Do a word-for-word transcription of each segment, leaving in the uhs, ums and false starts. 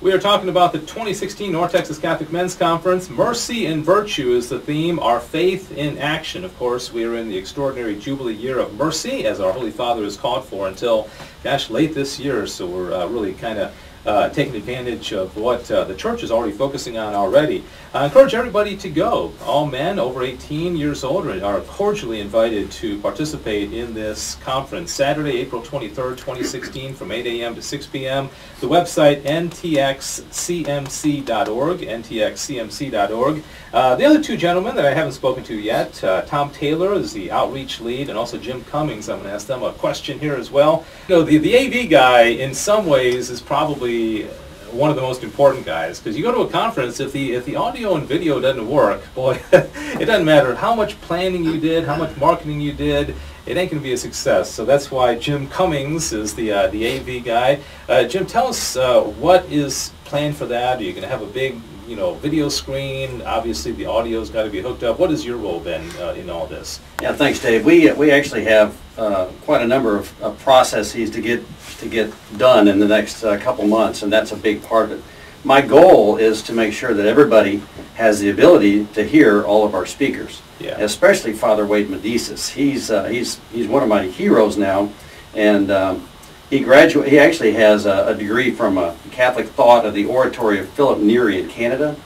We are talking about the twenty sixteen North Texas Catholic Men's Conference. Mercy and Virtue is the theme, our faith in action. Of course, we are in the extraordinary Jubilee year of mercy, as our Holy Father is called for until, gosh, late this year. So we're uh, really kind of uh, taking advantage of what uh, the Church is already focusing on already. I encourage everybody to go. All men over eighteen years old are cordially invited to participate in this conference. Saturday, April twenty-third, twenty sixteen, from eight a m to six p m The website, N T X C M C dot org, N T X C M C dot org. Uh, the other two gentlemen that I haven't spoken to yet, uh, Tom Taylor is the outreach lead, and also Jim Cummings. I'm going to ask them a question here as well. You know, the, the A V guy, in some ways, is probably one of the most important guys, because you go to a conference, if the if the audio and video doesn't work, boy, it doesn't matter how much planning you did, how much marketing you did, it ain't gonna be a success. So that's why Jim Cummings is the uh, the A V guy. Uh, Jim, tell us uh, what is planned for that. Are you gonna have a big, you know, video screen? Obviously, the audio's got to be hooked up. What has your role been uh, in all this? Yeah, thanks, Dave. We we actually have uh, quite a number of uh, processes to get. to get done in the next uh, couple months, and that's a big part of it. My goal is to make sure that everybody has the ability to hear all of our speakers, yeah. Especially Father Wade Menezes. He's uh, he's he's one of my heroes now, and um, he graduate. He actually has a, a degree from a Catholic thought of the oratory of Philip Neri in Canada.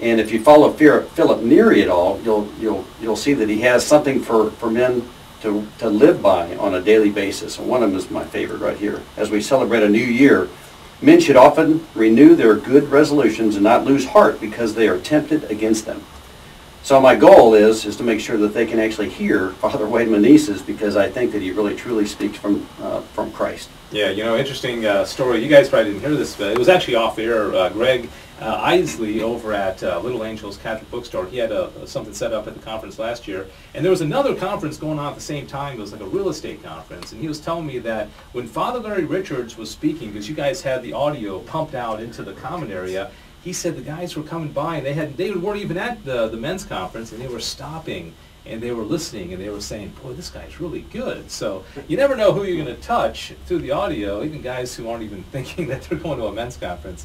And if you follow Philip Neri at all, you'll you'll you'll see that he has something for for men To, to live by on a daily basis, and one of them is my favorite right here. As we celebrate a new year, men should often renew their good resolutions and not lose heart because they are tempted against them. So my goal is is to make sure that they can actually hear Father Wade Menezes, because I think that he really truly speaks from uh, from Christ. Yeah, you know, interesting uh, story. You guys probably didn't hear this, but it was actually off air. Uh, Greg Uh, Isley over at uh, Little Angel's Catholic Bookstore, he had uh, something set up at the conference last year, and there was another conference going on at the same time. It was like a real estate conference, and he was telling me that when Father Larry Richards was speaking, because you guys had the audio pumped out into the common area, he said the guys were coming by, and they had they weren't even at the, the men's conference, and they were stopping, and they were listening, and they were saying, boy, this guy's really good. So you never know who you're going to touch through the audio, even guys who aren't even thinking that they're going to a men's conference.